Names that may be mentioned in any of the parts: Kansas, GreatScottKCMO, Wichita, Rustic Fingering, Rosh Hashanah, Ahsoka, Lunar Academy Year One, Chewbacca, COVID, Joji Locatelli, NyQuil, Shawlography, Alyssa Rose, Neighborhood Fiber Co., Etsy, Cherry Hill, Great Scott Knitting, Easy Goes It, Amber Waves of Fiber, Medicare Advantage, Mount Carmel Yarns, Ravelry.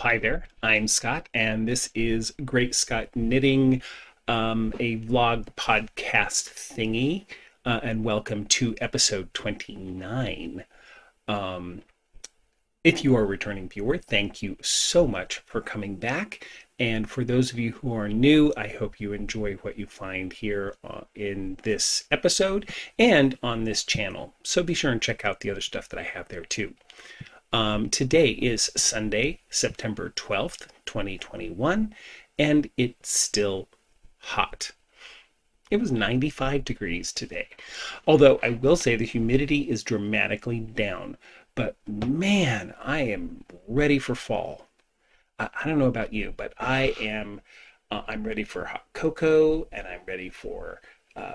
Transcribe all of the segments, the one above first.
hi there, I'm Scott, and this is Great Scott Knitting, a vlog podcast thingy, and welcome to episode 29. If you are a returning viewer, thank you so much for coming back, and for those of you who are new, I hope you enjoy what you find here in this episode and on this channel, so be sure and check out the other stuff that I have there too. Today is Sunday, September 12th, 2021, and it's still hot. It was 95 degrees today, although I will say the humidity is dramatically down, but man, I am ready for fall. I don't know about you, but I am, I'm ready for hot cocoa, and I'm ready for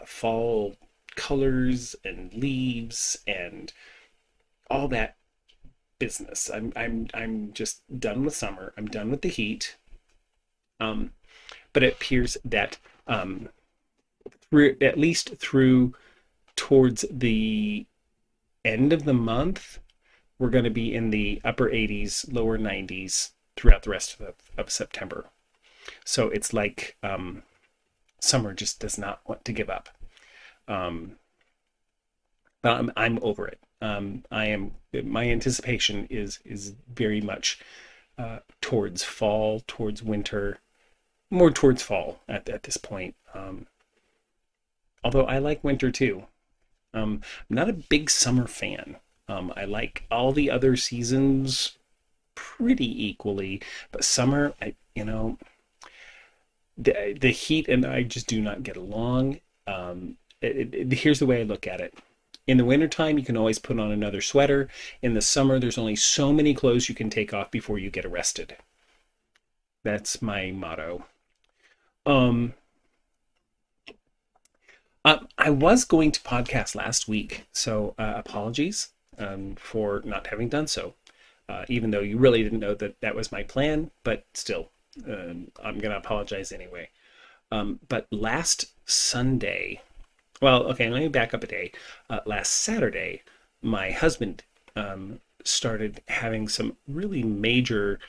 fall colors and leaves and all that business. I'm just done with summer. I'm done with the heat. But it appears that towards the end of the month, we're going to be in the upper 80s, lower 90s throughout the rest of September. So it's like summer just does not want to give up. But I'm over it. My anticipation is very much towards fall, towards winter, more towards fall at this point. Although I like winter too. I'm not a big summer fan. I like all the other seasons pretty equally, but summer, the heat and I just do not get along. Here's the way I look at it. In the wintertime, you can always put on another sweater. In the summer, there's only so many clothes you can take off before you get arrested. That's my motto. I was going to podcast last week, so apologies for not having done so, even though you really didn't know that that was my plan, but still, I'm going to apologize anyway. But last Sunday... Well, okay, let me back up a day. Last Saturday, my husband started having some really major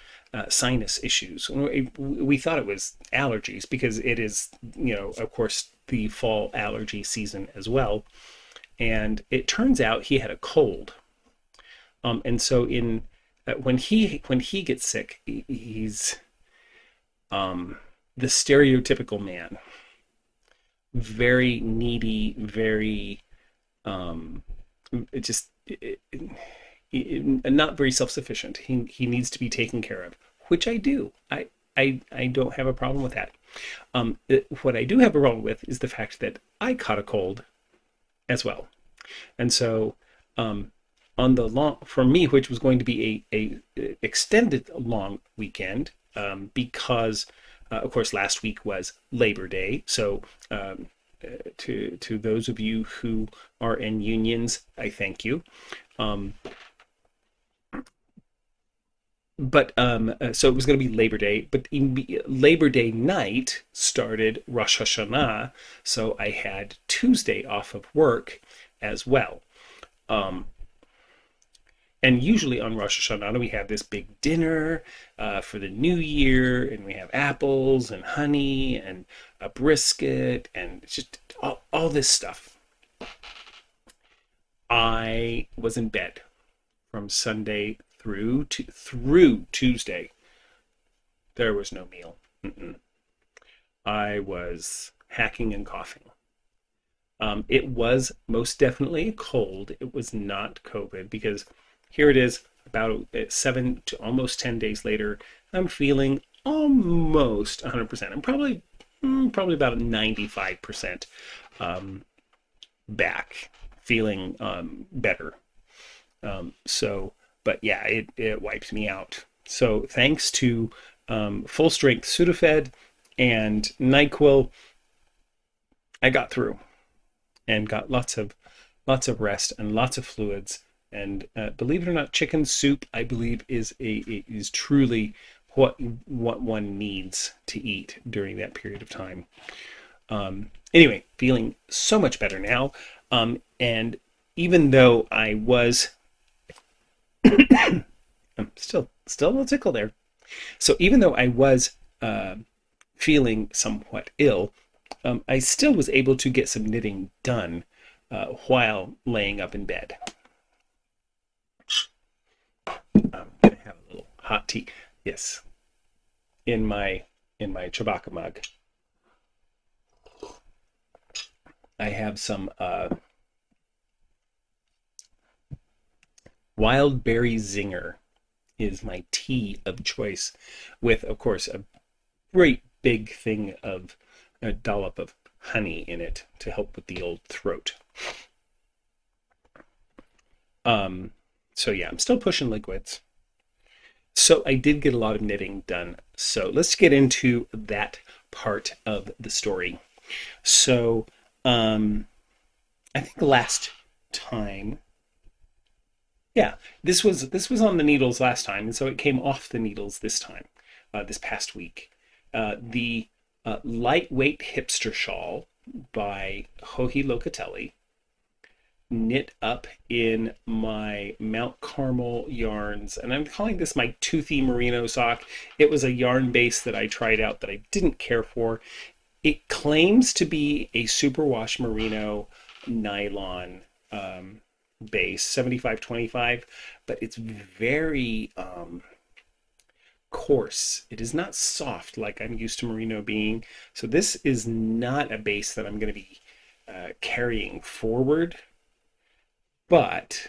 sinus issues. We thought it was allergies because it is, of course, the fall allergy season as well. And it turns out he had a cold. And so when he gets sick, he's the stereotypical man. Very needy, very not very self-sufficient. He needs to be taken care of, which I do. I don't have a problem with that. What I do have a problem with is the fact that I caught a cold as well, and so for me, which was going to be a extended long weekend, because of course, last week was Labor Day, so to those of you who are in unions, I thank you. So it was going to be Labor Day, but Labor Day night started Rosh Hashanah, so I had Tuesday off of work as well. And usually on Rosh Hashanah, we have this big dinner for the new year, and we have apples and honey and a brisket and just all this stuff. I was in bed from Sunday through Tuesday. There was no meal. I was hacking and coughing. It was most definitely a cold. It was not COVID, because... here it is, about 7 to almost 10 days later, I'm feeling almost 100%. I'm probably about 95% back, feeling better. But yeah, it wipes me out. So thanks to full-strength Sudafed and NyQuil, I got through and got lots of rest and lots of fluids. And believe it or not, chicken soup, I believe, is truly what one needs to eat during that period of time. Anyway, feeling so much better now. And even though I was... I'm still a little tickle there. So even though I was feeling somewhat ill, I still was able to get some knitting done while laying up in bed. I'm gonna have a little hot tea. Yes, in my Chewbacca mug, I have some Wild Berry Zinger is my tea of choice, with, of course, a great big thing of a dollop of honey in it to help with the old throat. So yeah, I'm still pushing liquids. So I did get a lot of knitting done. So let's get into that part of the story. So I think last time, yeah, this was on the needles last time, and so it came off the needles this time, this past week. The Lightweight Hipster Shawl by Joji Locatelli, knit up in my Mount Carmel yarns, and I'm calling this my Toothy Merino sock. It was a yarn base that I tried out that I didn't care for. It claims to be a superwash merino nylon base, 75/25, but it's very coarse. It is not soft like I'm used to merino being. So this is not a base that I'm going to be carrying forward. But,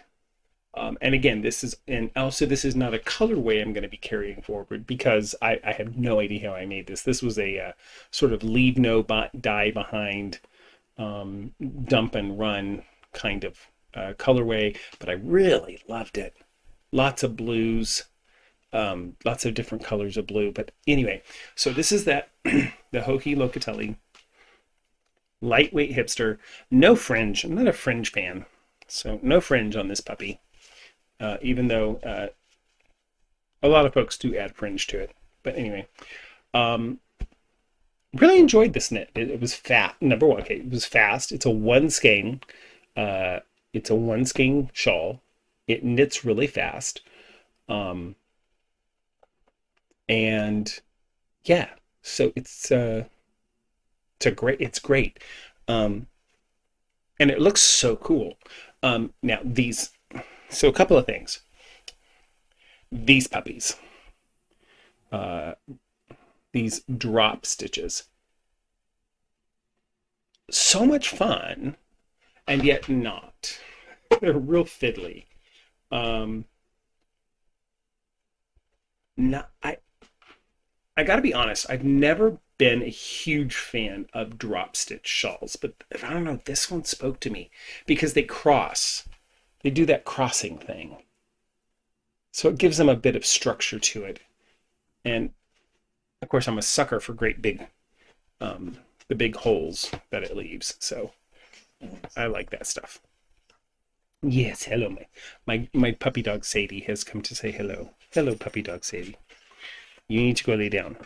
and again, this is, and also this is not a colorway I'm going to be carrying forward, because I have no idea how I made this. This was a sort of leave no dye behind, dump and run kind of colorway, but I really loved it. Lots of blues, lots of different colors of blue. But anyway, so this is that, the Joji Locatelli Lightweight Hipster. No fringe. I'm not a fringe fan. So no fringe on this puppy, even though a lot of folks do add fringe to it. But anyway, really enjoyed this knit. It was fat. Number one, okay, it was fast. It's a one skein. It's a one skein shawl. It knits really fast, and yeah. So it's great, and it looks so cool. Now these, so a couple of things. These puppies, these drop stitches, so much fun, and yet not. They're real fiddly. I gotta be honest, I've never been a huge fan of drop stitch shawls, but I don't know, this one spoke to me because they cross. They do that crossing thing. So it gives them a bit of structure to it. And of course I'm a sucker for great big, the big holes that it leaves. So I like that stuff. Yes, hello, my puppy dog Sadie has come to say hello. Hello, puppy dog Sadie. You need to go lay down.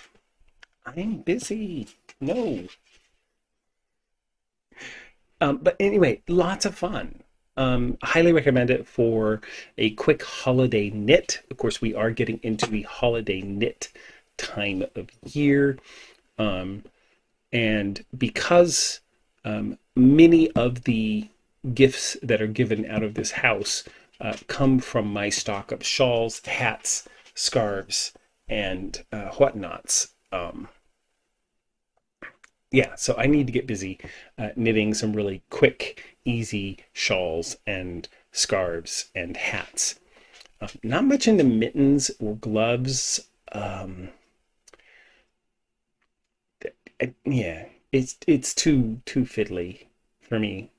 I'm busy. No. But anyway, lots of fun. Highly recommend it for a quick holiday knit. Of course, we are getting into the holiday knit time of year. And because many of the gifts that are given out of this house come from my stock of shawls, hats, scarves, and whatnots. Yeah, so I need to get busy knitting some really quick, easy shawls and scarves and hats. Not much into mittens or gloves. Yeah, it's too fiddly for me.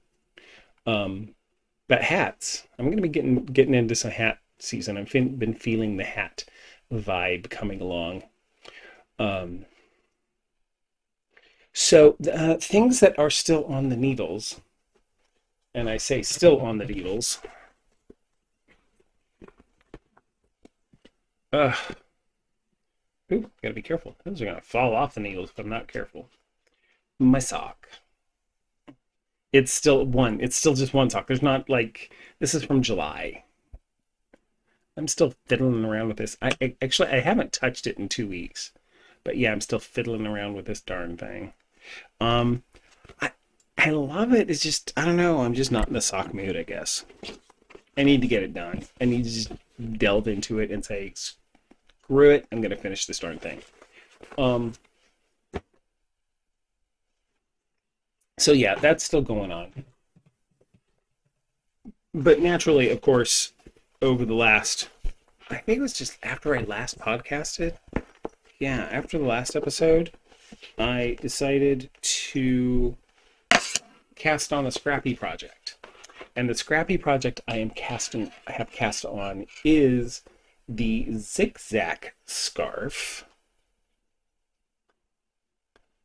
But hats, I'm gonna be getting into some hat season. I've been feeling the hat vibe coming along. So things that are still on the needles, and I say still on the needles, ooh, gotta be careful. Those are gonna fall off the needles if I'm not careful. My sock. It's still one. It's still just one sock. There's not, like, this is from July. I'm still fiddling around with this. I haven't touched it in 2 weeks, but yeah, I'm still fiddling around with this darn thing. I love it. It's just, I don't know. I'm just not in the sock mood, I guess. I need to get it done. I need to just delve into it and say, screw it, I'm going to finish this darn thing. So yeah, that's still going on. But naturally, of course, over the last, I think it was just after I last podcasted. Yeah, after the last episode, I decided to cast on a scrappy project, and the scrappy project I have cast on is the zigzag scarf.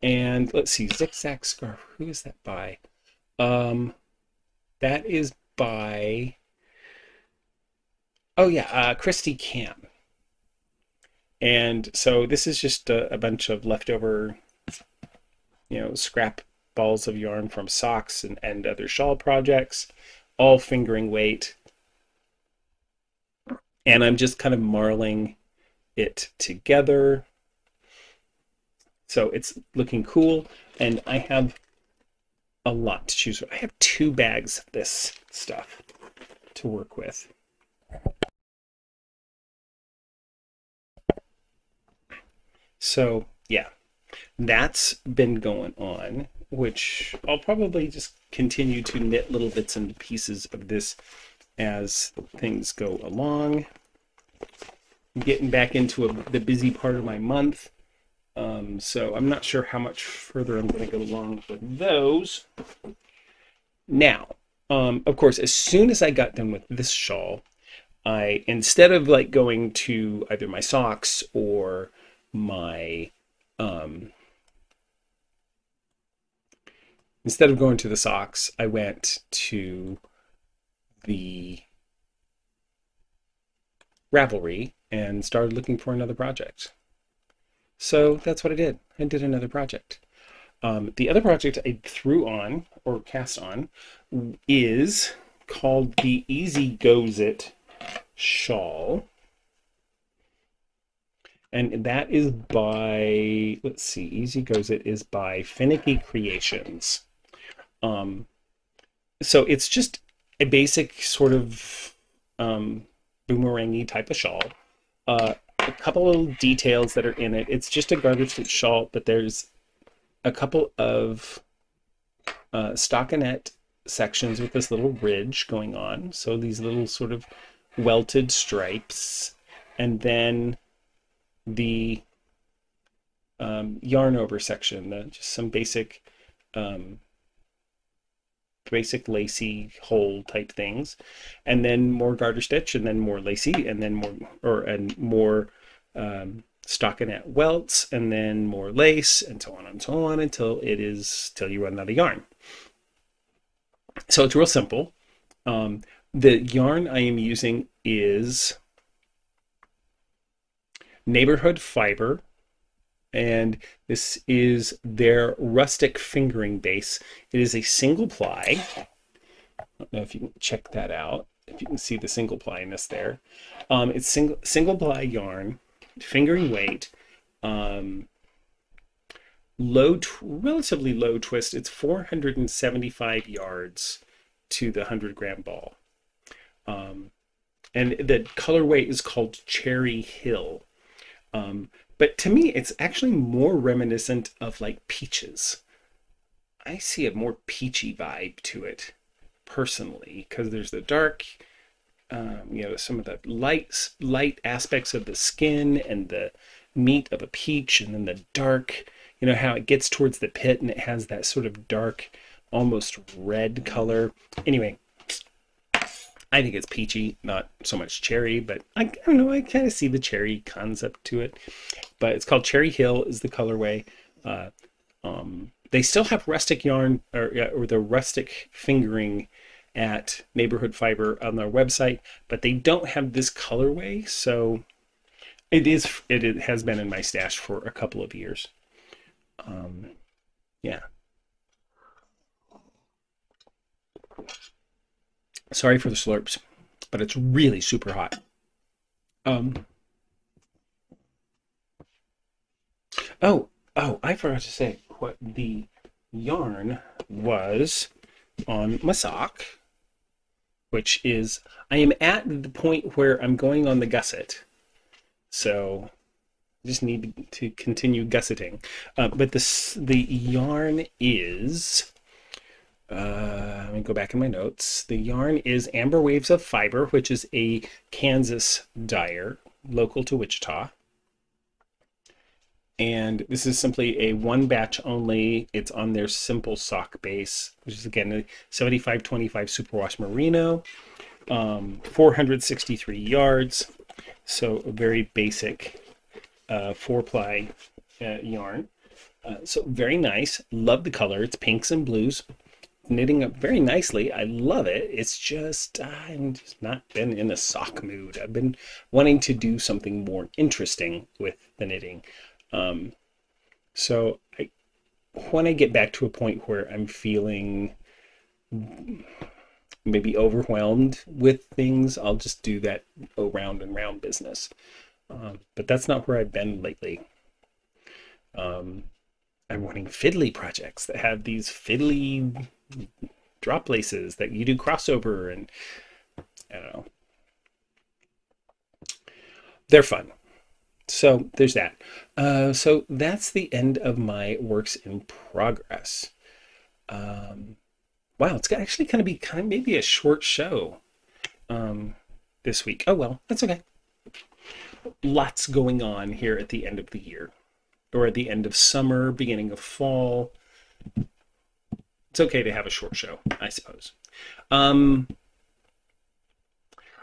And let's see, zigzag scarf, who is that by? That is by, oh yeah, Christy Camp. And so this is just a bunch of leftover, you know, scrap balls of yarn from socks and other shawl projects, all fingering weight. And I'm just kind of marling it together. So it's looking cool, and I have a lot to choose from. I have 2 bags of this stuff to work with. So yeah, that's been going on, which I'll probably just continue to knit little bits and pieces of this as things go along. I'm getting back into the busy part of my month, so I'm not sure how much further I'm going to go along with those. Now, of course, as soon as I got done with this shawl, I, instead of like going to either my socks or my, instead of going to the socks, I went to the Ravelry and started looking for another project. So that's what I did. I did another project. The other project I threw on, or cast on, is called the Easy Goes It shawl. And that is by, let's see, Easy Goes It is by Finicky Creations. So it's just a basic sort of boomerangy type of shawl. A couple little details that are in it. It's just a garter stitch shawl, but there's a couple of stockinette sections with this little ridge going on. So these little sort of welted stripes, and then the yarn over section, just some basic basic lacy hole type things, and then more garter stitch, and then more lacy, and then more stockinette welts, and then more lace, and so on until it is, till you run out of yarn. So it's real simple. The yarn I am using is Neighborhood Fiber, and this is their Rustic Fingering base. It is a single ply. I don't know if you can check that out, if you can see the single ply in this there. It's single ply yarn, fingering weight, relatively low twist. It's 475 yards to the 100-gram ball. And the colorway is called Cherry Hill. But to me, it's actually more reminiscent of like peaches. I see a more peachy vibe to it personally, because there's the dark, you know, some of the light aspects of the skin and the meat of a peach, and then the dark, you know, how it gets towards the pit and it has that sort of dark, almost red color. Anyway, I think it's peachy, not so much cherry, but I don't know, I kind of see the cherry concept to it. But it's called Cherry Hill is the colorway. They still have rustic yarn, or the rustic fingering at Neighborhood Fiber on their website, but they don't have this colorway, so it has been in my stash for a couple of years. Yeah. Sorry for the slurps, but it's really super hot. Oh, I forgot to say what the yarn was on my sock, which is, I am at the point where I'm going on the gusset, so I just need to continue gusseting. But the yarn is, let me go back in my notes. The yarn is Amber Waves of Fiber, which is a Kansas dyer local to Wichita. And this is simply a one batch only. It's on their simple sock base, which is again a 75/25 superwash merino, 463 yards. So a very basic 4-ply yarn. So very nice. Love the color. It's pinks and blues. Knitting up very nicely. I love it. It's just, I've just not been in a sock mood. I've been wanting to do something more interesting with the knitting. So when I get back to a point where I'm feeling maybe overwhelmed with things, I'll just do that round and round business. But that's not where I've been lately. I'm wanting fiddly projects that have these fiddly drop laces that you do crossover, and I don't know. They're fun. So there's that. So that's the end of my works in progress. Wow, it's actually going to be maybe a short show this week. Oh well, that's okay. Lots going on here at the end of the year, or at the end of summer, beginning of fall. It's okay to have a short show, I suppose.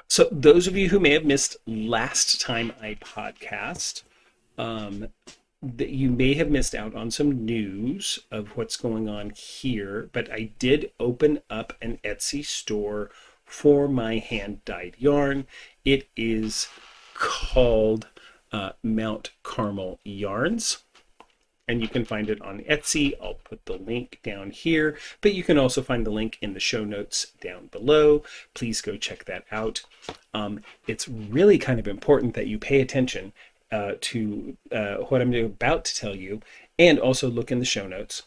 So those of you who may have missed last time I podcast, that you may have missed out on some news of what's going on here, but I did open up an Etsy store for my hand-dyed yarn. It is called Mount Carmel Yarns, and you can find it on Etsy. I'll put the link down here, but you can also find the link in the show notes down below. Please go check that out. It's really kind of important that you pay attention to what I'm about to tell you, and also look in the show notes.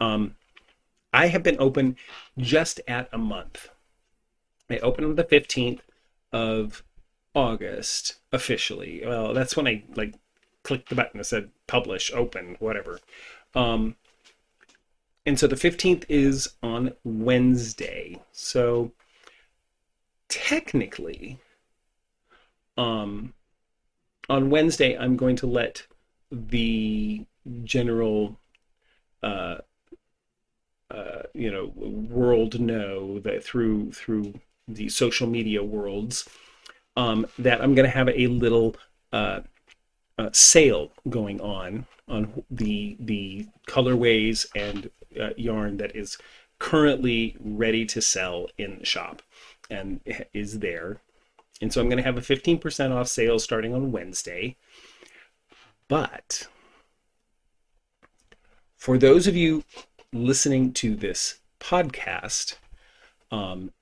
I have been open just at a month. I opened on the 15th of August officially. Well, that's when I clicked the button that said publish, open, whatever. And so the 15th is on Wednesday. So technically, on Wednesday, I'm going to let the general, world know that through the social media worlds, that I'm going to have a little, sale going on the colorways and yarn that is currently ready to sell in the shop and is there. And so I'm going to have a 15% off sale starting on Wednesday. But for those of you listening to this podcast, and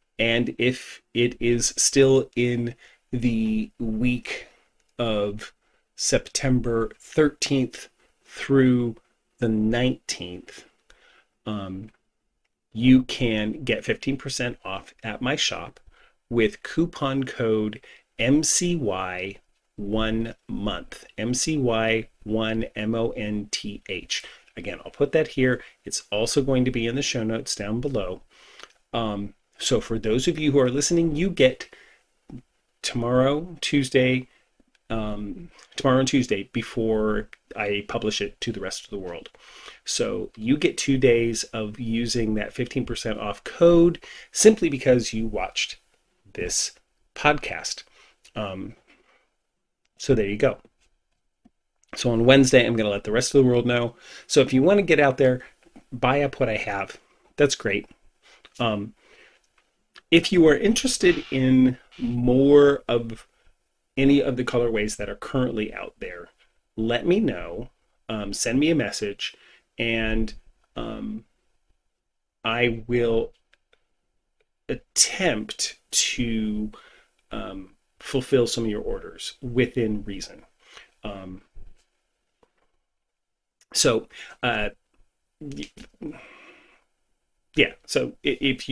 if it is still in the week of September 13th through the 19th, you can get 15% off at my shop with coupon code MCY1MONTH. MCY1MONTH. Again, I'll put that here. It's also going to be in the show notes down below. So for those of you who are listening, you get tomorrow and Tuesday before I publish it to the rest of the world. So you get 2 days of using that 15% off code simply because you watched this podcast. So there you go. So on Wednesday, I'm going to let the rest of the world know. So if you want to get out there, buy up what I have. That's great. If you are interested in more of any of the colorways that are currently out there, let me know. Send me a message, and I will attempt to fulfill some of your orders within reason. Yeah, so if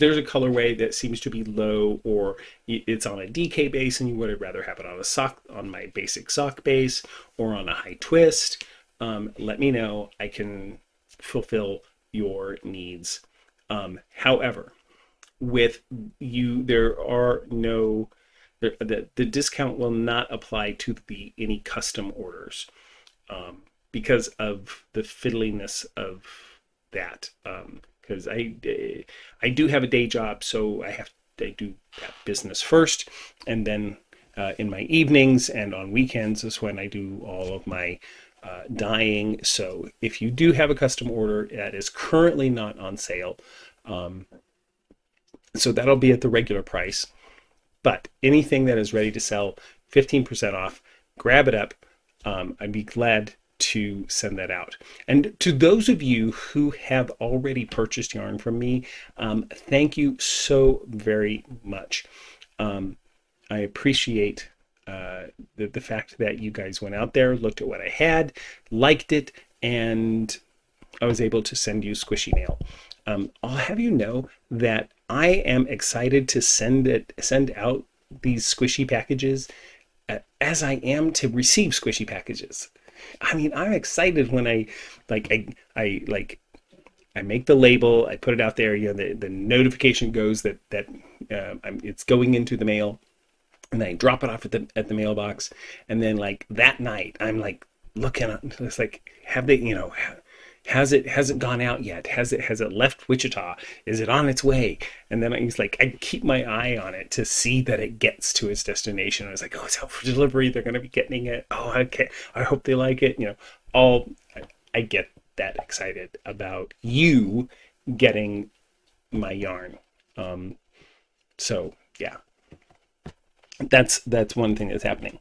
there's a colorway that seems to be low, or it's on a DK base and you would rather have it on a sock, on my basic sock base, or on a high twist, let me know. I can fulfill your needs. However, with you, there are no, the discount will not apply to any custom orders because of the fiddliness of that, because I do have a day job, so I do that business first, and then in my evenings and on weekends is when I do all of my dyeing. So if you do have a custom order that is currently not on sale, so that'll be at the regular price, but anything that is ready to sell, 15% off, grab it up. I'd be glad to send that out. And to those of you who have already purchased yarn from me, thank you so very much. I appreciate the fact that you guys went out there, looked at what I had, liked it, and I was able to send you squishy mail. I'll have you know that I am excited to send out these squishy packages as I am to receive squishy packages. I mean, I'm excited when I make the label, I put it out there, you know, the notification goes that it's going into the mail, and I drop it off at the mailbox, and then like that night I'm like looking up, it's like, have they, you know, has it gone out yet? Has it left Wichita? Is it on its way? And then I keep my eye on it to see that it gets to its destination. I was like, oh, it's out for delivery. They're going to be getting it. Oh, okay. I hope they like it. You know, I get that excited about you getting my yarn. So yeah, that's one thing that's happening.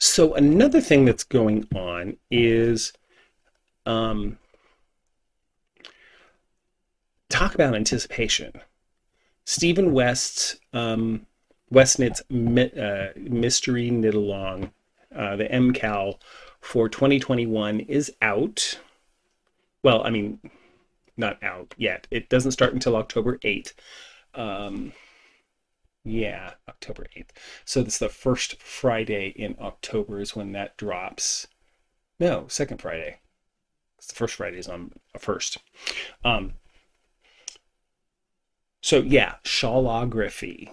So another thing that's going on is talk about anticipation. Stephen West's Westknit's mystery knit along, the MCAL for 2021 is out. Well, I mean, not out yet. It doesn't start until October 8th. Yeah, October 8th. So that's the first Friday in October is when that drops. No, second Friday. It's the first Friday is on a first. So yeah, Shawlography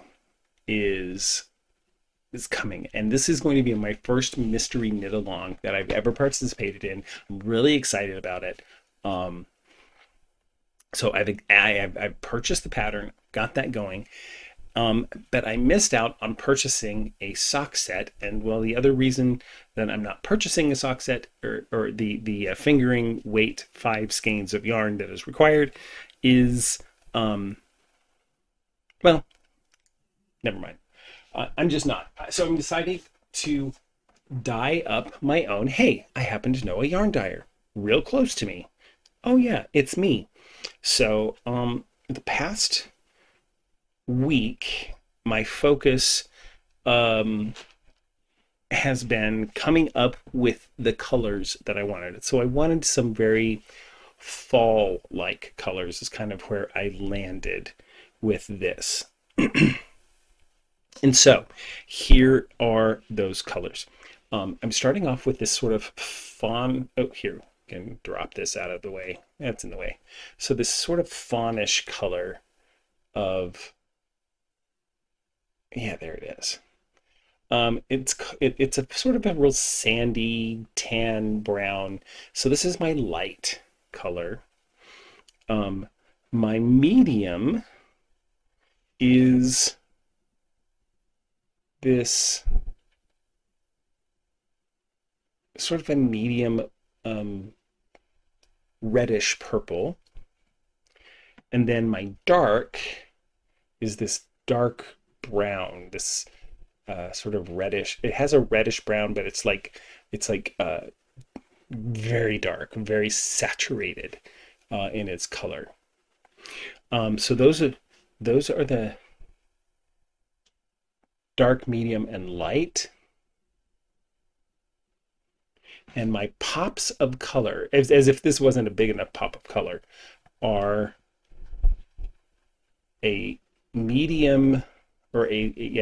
is coming, and this is going to be my first mystery knit along that I've ever participated in. I'm really excited about it. So I've purchased the pattern, got that going. But I missed out on purchasing a sock set, and well, the other reason that I'm not purchasing a sock set or the fingering weight 5 skeins of yarn that is required is, well, never mind. I'm just not. So I'm deciding to dye up my own. Hey, I happen to know a yarn dyer real close to me. Oh yeah, it's me. So the past week my focus has been coming up with the colors that I wanted. So I wanted some very fall like colors is kind of where I landed with this. And so here are those colors. I'm starting off with this sort of fawn. Oh, here, I can drop this out of the way. That's in the way. So this sort of fawnish color of, yeah, there it is. It's a sort of a real sandy tan brown. So this is my light color. My medium is this sort of a medium reddish purple. And then my dark is this dark brown, this sort of reddish. It has a reddish brown, but it's like very dark, very saturated in its color. So those are the dark, medium, and light. And my pops of color, as if this wasn't a big enough pop of color, are a medium, or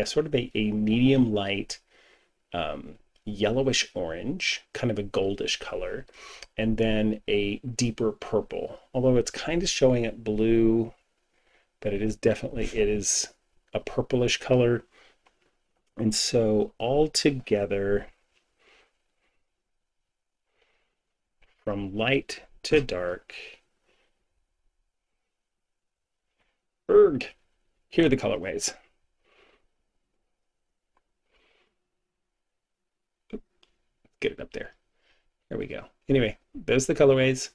sort of a medium light yellowish orange, kind of a goldish color, and then a deeper purple. Although it's kind of showing up blue, but it is definitely, it is a purplish color. And so all together, from light to dark, here are the colorways. Get it up there. There we go. Anyway, those are the colorways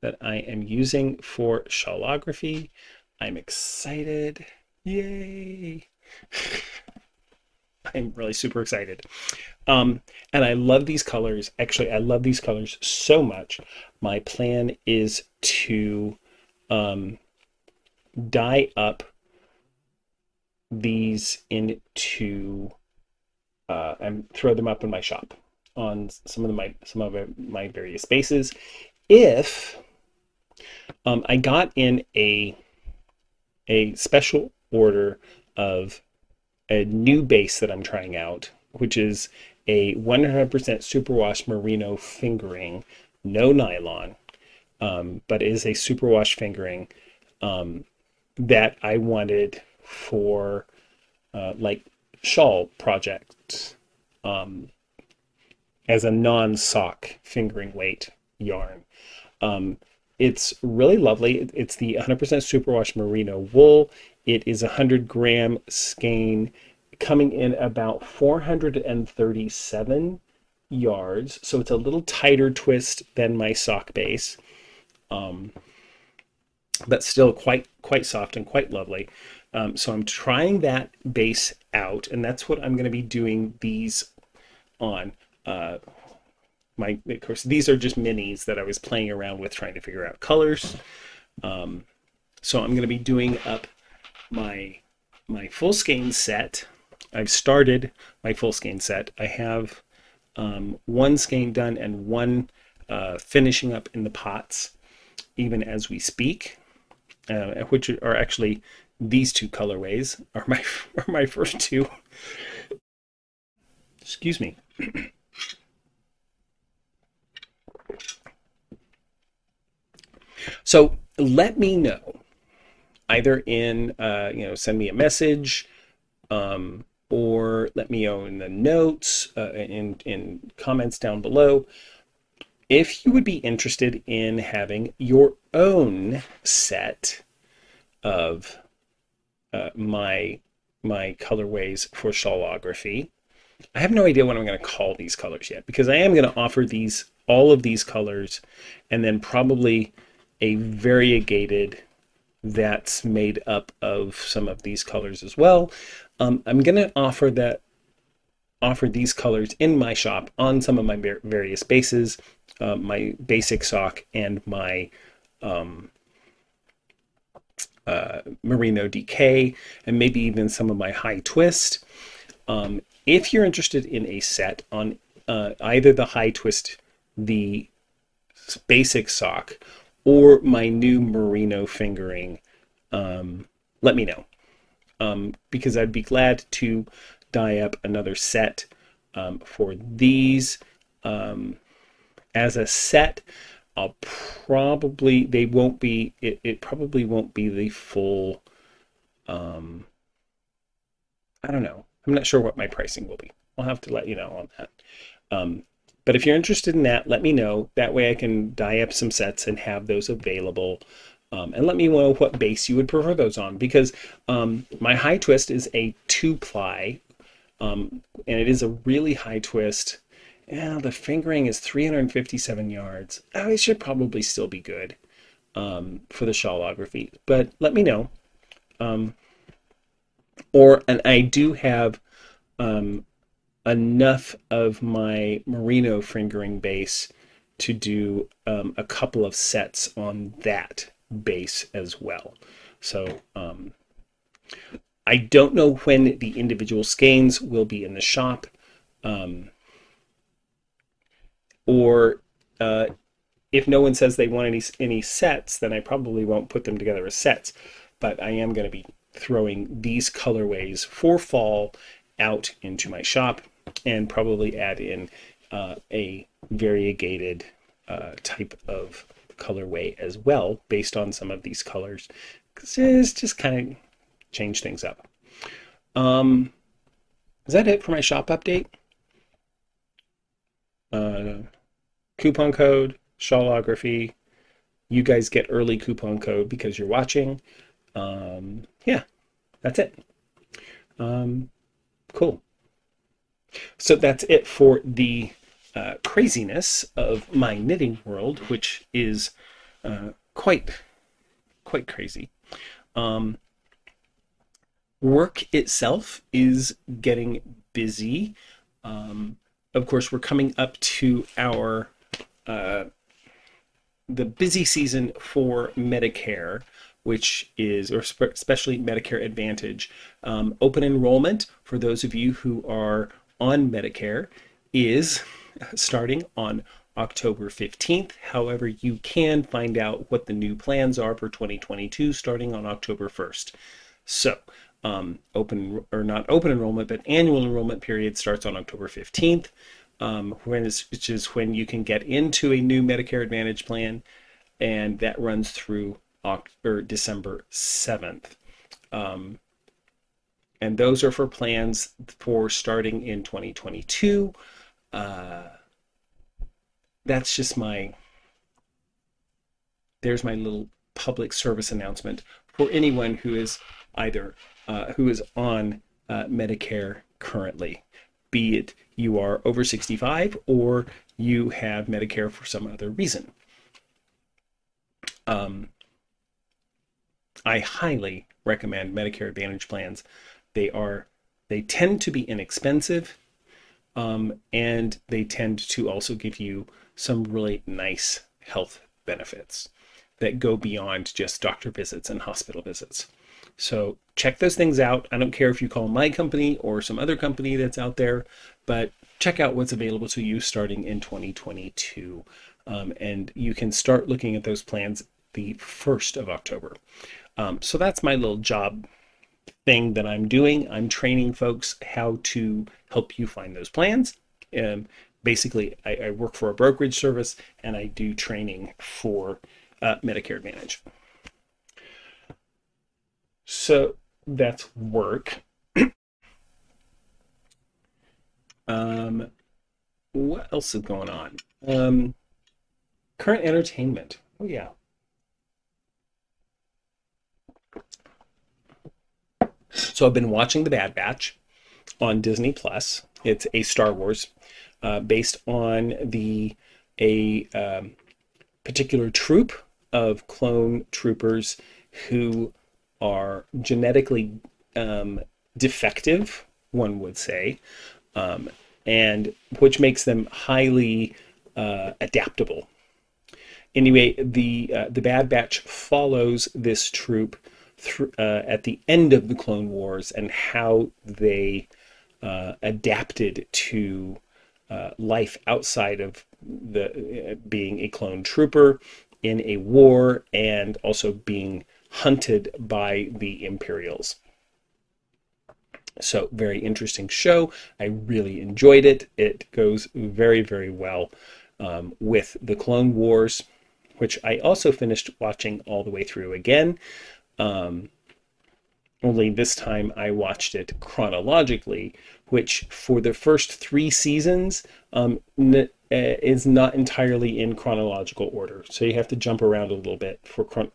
that I am using for Shawlography. I'm excited. Yay. I'm really super excited. And I love these colors. Actually, I love these colors so much. My plan is to dye up these into and throw them up in my shop on some of my various bases. If I got in a special order of a new base that I'm trying out, which is a 100% superwash merino fingering, no nylon, but is a superwash fingering that I wanted for like shawl projects as a non-sock fingering weight yarn. It's really lovely. It's the 100% superwash merino wool. It is 100-gram skein, coming in about 437 yards. So it's a little tighter twist than my sock base, but still quite soft and quite lovely. So I'm trying that base out, and that's what I'm going to be doing these on. Of course, these are just minis that I was playing around with trying to figure out colors. So I'm going to be doing up my full skein set. I've started my full skein set. I have one skein done and one finishing up in the pots, even as we speak, which are actually these two colorways are my first two. Excuse me. So let me know, either in, send me a message, or let me know in the notes, in comments down below, if you would be interested in having your own set of my colorways for Shawlography. I have no idea what I'm going to call these colors yet, because I am going to offer all of these colors, and then probably a variegated that's made up of some of these colors as well. I'm going to offer these colors in my shop on some of my various bases, my basic sock and my merino DK, and maybe even some of my high twist. If you're interested in a set on either the high twist, the basic sock, or my new merino fingering, let me know, because I'd be glad to dye up another set for these as a set. I'll probably, they won't be, it probably won't be the full, I don't know, I'm not sure what my pricing will be. I'll have to let you know on that. But if you're interested in that, let me know. That way I can dye up some sets and have those available. And let me know what base you would prefer those on, because my high twist is a 2-ply, and it is a really high twist. Yeah, the fingering is 357 yards. Oh, it should probably still be good for the Shawlography, but let me know. And I do have enough of my merino fingering base to do a couple of sets on that base as well. So I don't know when the individual skeins will be in the shop, or if no one says they want any sets, then I probably won't put them together as sets. But I am going to be throwing these colorways for fall out into my shop, and probably add in a variegated type of colorway as well, based on some of these colors, because it's just kind of change things up. Is that it for my shop update? Coupon code, Shawlography. You guys get early coupon code because you're watching. Yeah, that's it. Cool. So that's it for the craziness of my knitting world, which is quite crazy. Work itself is getting busy. Of course, we're coming up to our the busy season for Medicare, which is, or especially Medicare Advantage. Open enrollment, for those of you who are on Medicare, is starting on October 15th. However, you can find out what the new plans are for 2022 starting on October 1st. So open, or not open enrollment, but annual enrollment period starts on October 15th, which is when you can get into a new Medicare Advantage plan, and that runs through December 7th. And those are for plans for starting in 2022. That's just my, there's my little public service announcement for anyone who is either who is on Medicare currently, be it you are over 65 or you have Medicare for some other reason. I highly recommend Medicare Advantage plans. They tend to be inexpensive, and they tend to also give you some really nice health benefits that go beyond just doctor visits and hospital visits. So check those things out. I don't care if you call my company or some other company that's out there, but check out what's available to you starting in 2022. And you can start looking at those plans the 1st of October. So that's my little job thing that I'm doing. I'm training folks how to help you find those plans. Basically, I work for a brokerage service, and I do training for Medicare Advantage. So that's work. What else is going on? Current entertainment. Oh yeah. So I've been watching The Bad Batch on Disney Plus. It's a Star Wars based on a particular troop of clone troopers who are genetically defective, one would say, and which makes them highly adaptable. Anyway, the Bad Batch follows this troop at the end of the Clone Wars, and how they adapted to life outside of the being a clone trooper in a war, and also being hunted by the Imperials. So very interesting show. I really enjoyed it. It goes very, very well with the Clone Wars, which I also finished watching all the way through again. Only this time I watched it chronologically, which for the first 3 seasons is not entirely in chronological order. So you have to jump around a little bit for a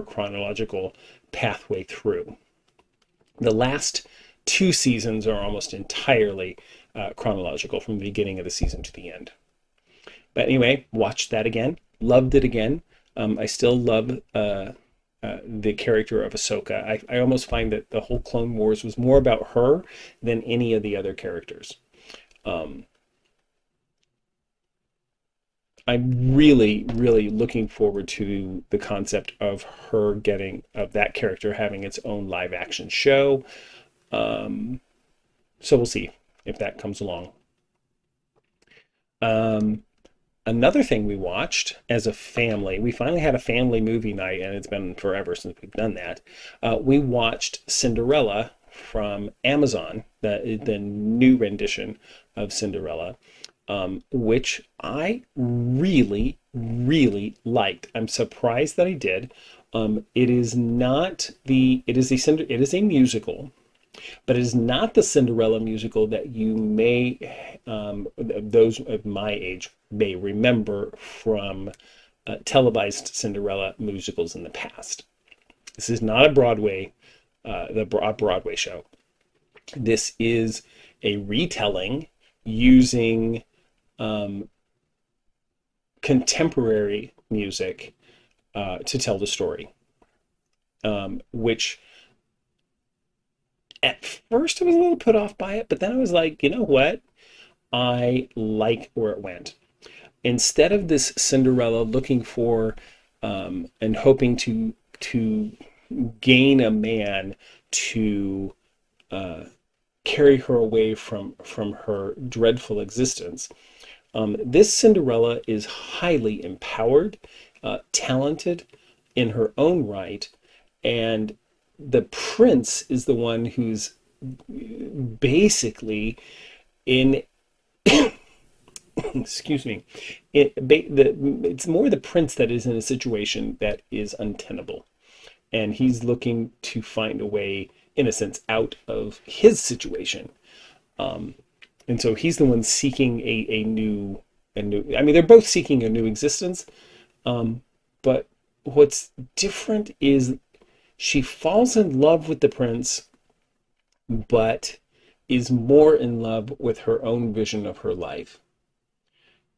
chronological pathway through. The last 2 seasons are almost entirely chronological from the beginning of the season to the end. But anyway, watched that again, loved it again. I still love the character of Ahsoka. I almost find that the whole Clone Wars was more about her than any of the other characters. I'm really looking forward to the concept of her getting, of that character having its own live action show. So we'll see if that comes along. Another thing we watched as a family, we finally had a family movie night, and it's been forever since we've done that. We watched Cinderella from Amazon, the new rendition of Cinderella, which I really liked. I'm surprised that I did. It is not the, it is a musical, but it is not the Cinderella musical that you may, those of my age may remember from televised Cinderella musicals in the past. This is not a Broadway, Broadway show. This is a retelling using contemporary music to tell the story, which at first I was a little put off by it, but then I was like, you know what? I like where it went. Instead of this Cinderella looking for and hoping to gain a man to carry her away from her dreadful existence, this Cinderella is highly empowered, talented in her own right, and the prince is the one who's basically in excuse me, it's more the prince that is in a situation that is untenable, and he's looking to find a way, in a sense, out of his situation, and so he's the one seeking a new, I mean, they're both seeking a new existence, but what's different is she falls in love with the prince, but is more in love with her own vision of her life.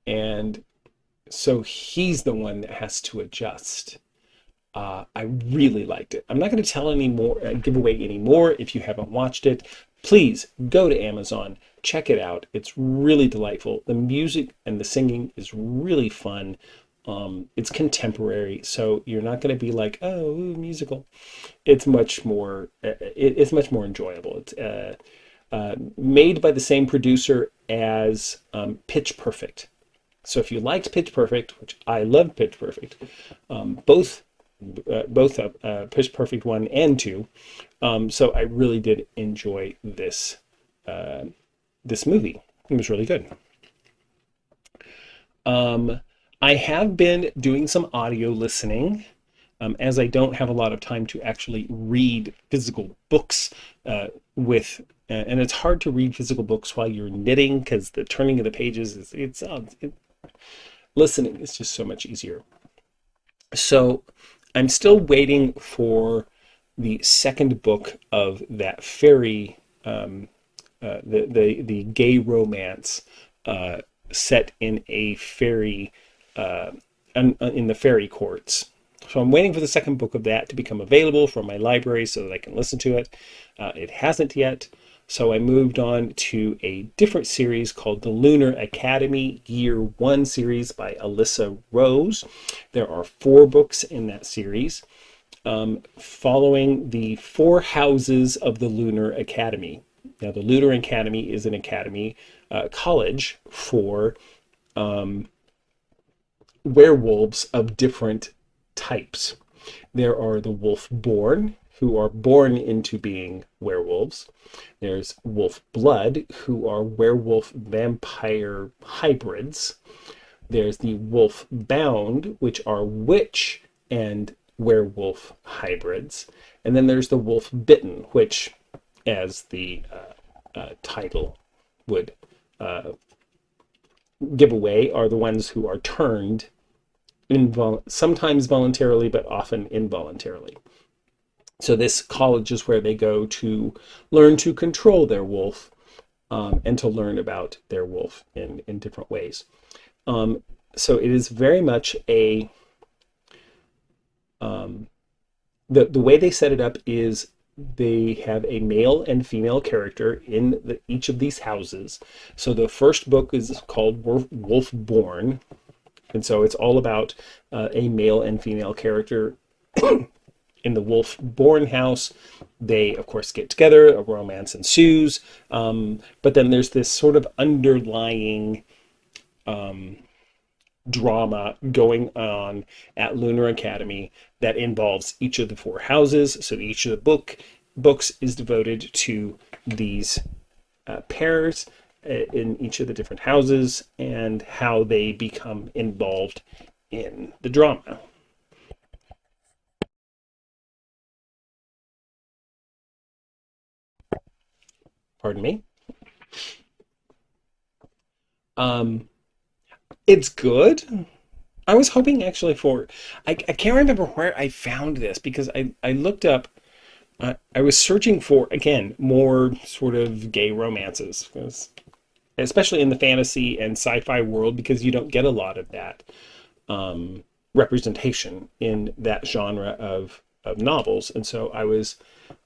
And so he's the one that has to adjust. I really liked it. I'm not going to tell any more, give away any more. If you haven't watched it, please go to Amazon, check it out. It's really delightful. The music and the singing is really fun. It's contemporary, so you're not going to be like, oh, musical. It's much more, it's much more enjoyable. It's made by the same producer as Pitch Perfect. So if you liked Pitch Perfect, which I love Pitch Perfect, both Pitch Perfect 1 and 2, so I really did enjoy this, this movie. It was really good. I have been doing some audio listening, as I don't have a lot of time to actually read physical books and it's hard to read physical books while you're knitting, because the turning of the pages is, listening is just so much easier. So I'm still waiting for the second book of that fairy, the gay romance set in a fairy, in the fairy courts. So I'm waiting for the second book of that to become available from my library so that I can listen to it. It hasn't yet, so I moved on to a different series called the Lunar Academy Year One series by Alyssa Rose. There are 4 books in that series, following the 4 houses of the Lunar Academy. Now, the Lunar Academy is an academy, college for werewolves of different types. There are the wolf-born, who are born into being werewolves. There's wolf-blood, who are werewolf-vampire hybrids. There's the wolf-bound, which are witch and werewolf hybrids. And then there's the wolf-bitten, which, as the title would give away, are the ones who are turned sometimes voluntarily, but often involuntarily. So this college is where they go to learn to control their wolf, and to learn about their wolf in different ways. So it is very much a, the way they set it up is they have a male and female character in each of these houses. So the first book is called Wolf Born. And so it's all about a male and female character in the Wolfborn house. They, of course, get together, a romance ensues, but then there's this sort of underlying drama going on at Lunar Academy that involves each of the four houses. So each of the books is devoted to these pairs in each of the different houses and how they become involved in the drama. Pardon me. It's good. I was hoping actually for, I can't remember where I found this, because I looked up, I was searching for, again, more sort of gay romances, especially in the fantasy and sci-fi world, because you don't get a lot of that representation in that genre of novels. And so I was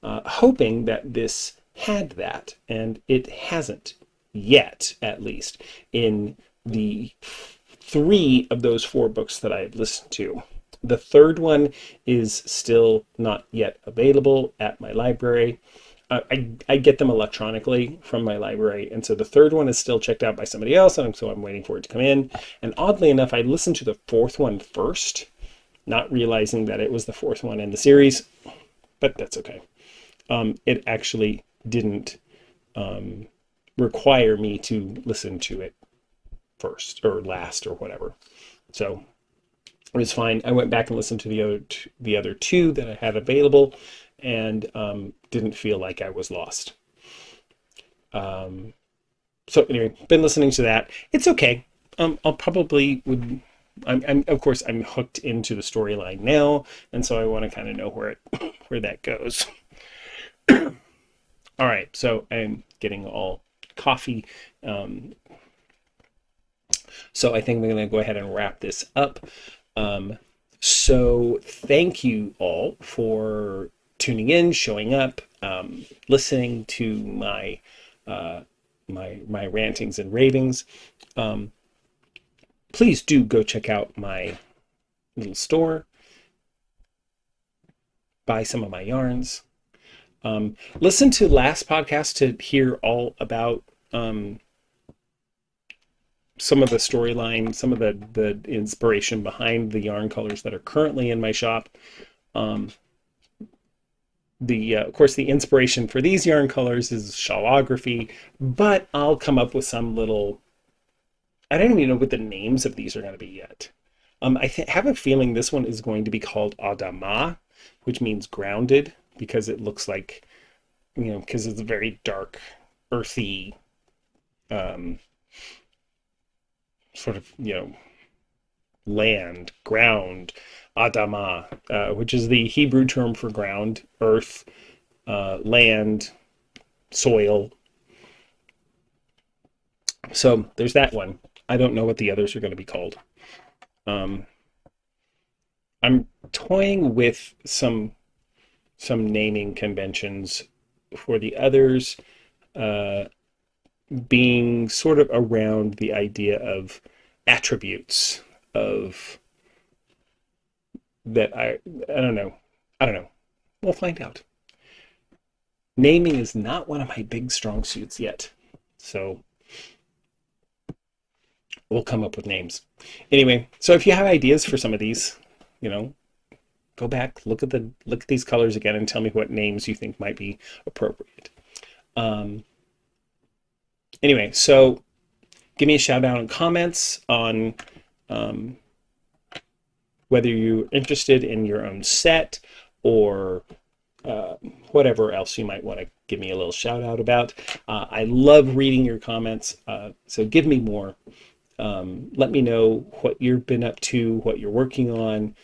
hoping that this had that, and it hasn't yet, at least, in the three of those four books that I have listened to. The third one is still not yet available at my library. I get them electronically from my library, and so the third one is still checked out by somebody else, and so I'm waiting for it to come in. And oddly enough, I listened to the fourth one first, not realizing that it was the fourth one in the series, but that's okay. It actually didn't require me to listen to it first or last or whatever, so it was fine. I went back and listened to the other two that I had available, and didn't feel like I was lost. So anyway, been listening to that. It's okay. I'll probably would. Of course, I'm hooked into the storyline now, and so I want to kind of know where that goes. All right, so I'm getting all coffee. So I think we're going to go ahead and wrap this up. So thank you all for tuning in, showing up, listening to my my rantings and ravings. Please do go check out my little store. Buy some of my yarns. Listen to last podcast to hear all about some of the storyline, some of the inspiration behind the yarn colors that are currently in my shop. Of course, the inspiration for these yarn colors is Shawlography, but I'll come up with some little, I don't even know what the names of these are going to be yet. I have a feeling this one is going to be called Adama, which means grounded, because it looks like, you know, because it's a very dark, earthy, sort of, you know, land, ground, Adama, which is the Hebrew term for ground, earth, land, soil. So there's that one. I don't know what the others are going to be called. I'm toying with some naming conventions for the others, being sort of around the idea of attributes of that. I don't know. We'll find out. Naming is not one of my big strong suits yet, so we'll come up with names. Anyway, so if you have ideas for some of these, you know, go back, look at these colors again, and tell me what names you think might be appropriate. Anyway, so give me a shout out in comments on whether you're interested in your own set or whatever else you might want to give me a little shout out about. I love reading your comments, so give me more. Let me know what you've been up to, what you're working on,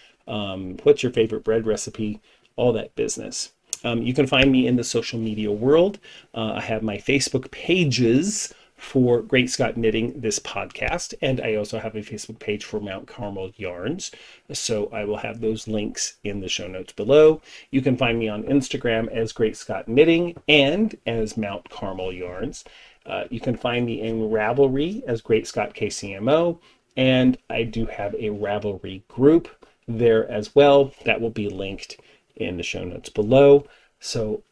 what's your favorite bread recipe, all that business. You can find me in the social media world. I have my Facebook pages for Great Scott Knitting, this podcast, and I also have a Facebook page for Mount Carmel Yarns. So I will have those links in the show notes below. You can find me on Instagram as Great Scott Knitting and as Mount Carmel Yarns. You can find me in Ravelry as Great Scott KCMO And I do have a Ravelry group there as well. That will be linked in the show notes below. So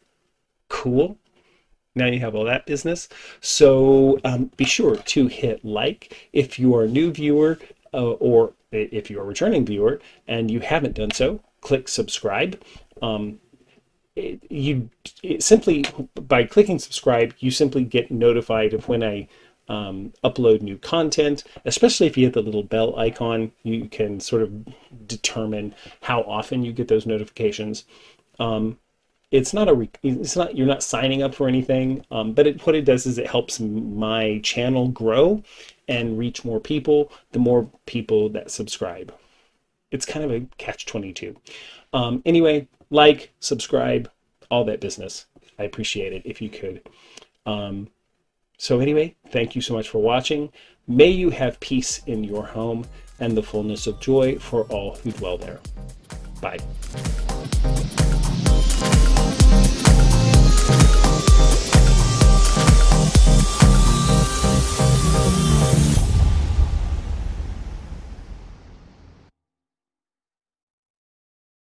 cool. Now you have all that business. So be sure to hit like if you are a new viewer or if you're a returning viewer and you haven't done so, click subscribe. Simply by clicking subscribe, you simply get notified of when I upload new content. Especially if you hit the little bell icon, you can sort of determine how often you get those notifications. You're not signing up for anything, but what it does is it helps my channel grow and reach more people. The more people that subscribe, it's kind of a catch-22. Anyway, like, subscribe, all that business. I appreciate it if you could. So anyway, thank you so much for watching. May you have peace in your home and the fullness of joy for all who dwell there. Bye.